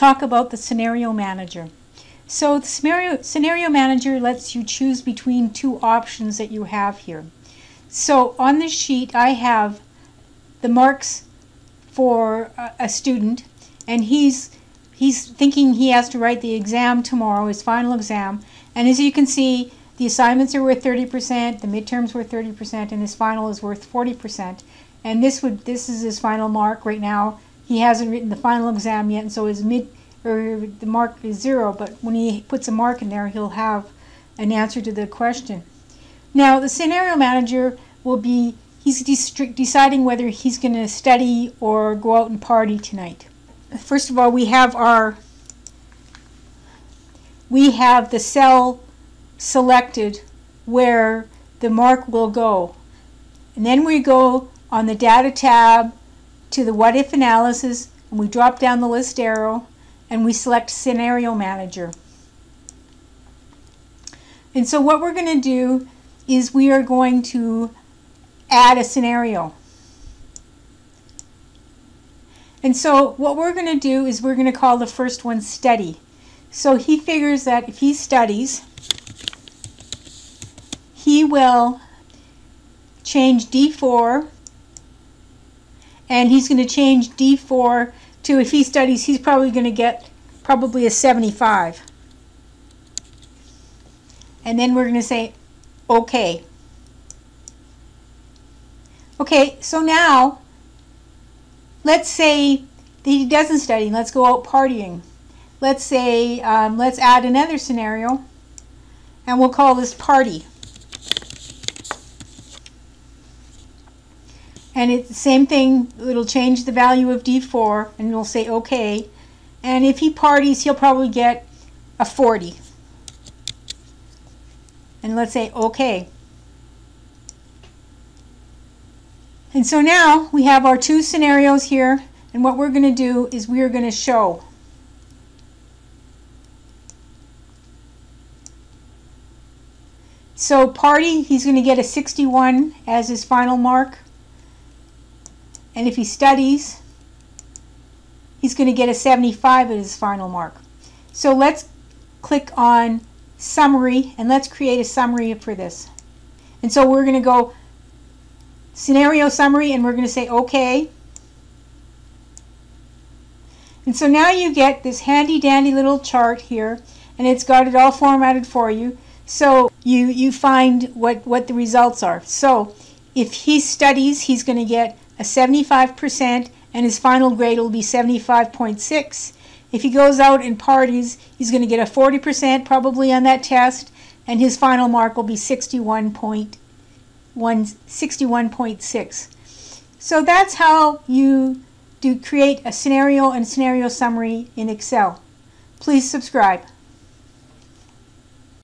talk about the scenario manager. So the scenario manager lets you choose between two options that you have here. So on this sheet I have the marks for a student, and he's thinking he has to write the exam tomorrow, his final exam, and as you can see, the assignments are worth 30%, the midterms were 30%, and his final is worth 40%. And this is his final mark right now. He hasn't written the final exam yet, and so his the mark is 0, but when he puts a mark in there, he'll have an answer to the question. Now the scenario manager will be, he's deciding whether he's going to study or go out and party tonight. First of all, we have the cell selected where the mark will go. And then we go on the data tab to the what if analysis, and we drop down the list arrow and we select scenario manager. And so what we're going to do is we are going to add a scenario. And so what we're going to do is we're going to call the first one study. So he figures that if he studies, he will change D4, and he's going to change D4 to, if he studies, he's probably going to get probably a 75. And then we're going to say okay. Okay, so now let's say that he doesn't study. Let's go out partying. Let's say, let's add another scenario, and we'll call this party. And it's the same thing. It'll change the value of D4, and we'll say okay. And if he parties, he'll probably get a 40. And let's say okay. And so now we have our two scenarios here, and what we're going to do is we are going to show. So party, he's going to get a 61 as his final mark, and if he studies, he's going to get a 75 as his final mark. So let's click on summary, and let's create a summary for this. And so we're going to go scenario summary, and we're going to say okay. And so now you get this handy dandy little chart here, and it's got it all formatted for you, so you find what the results are. So if he studies, he's going to get a 75%, and his final grade will be 75.6. If he goes out and parties, he's going to get a 40% probably on that test, and his final mark will be 61.6. So that's how you create a scenario and scenario summary in Excel. Please subscribe.